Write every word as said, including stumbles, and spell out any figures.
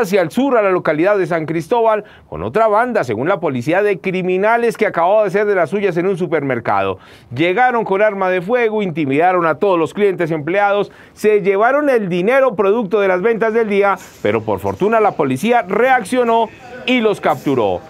hacia el sur, a la localidad de San Cristóbal, con otra banda, según la policía, de criminales que acababa de ser de las suyas en un supermercado. Llegaron con arma de fuego, intimidaron a todos los clientes y empleados, se llevaron el dinero producto de las ventas del día, pero por fortuna la policía reaccionó y los capturó.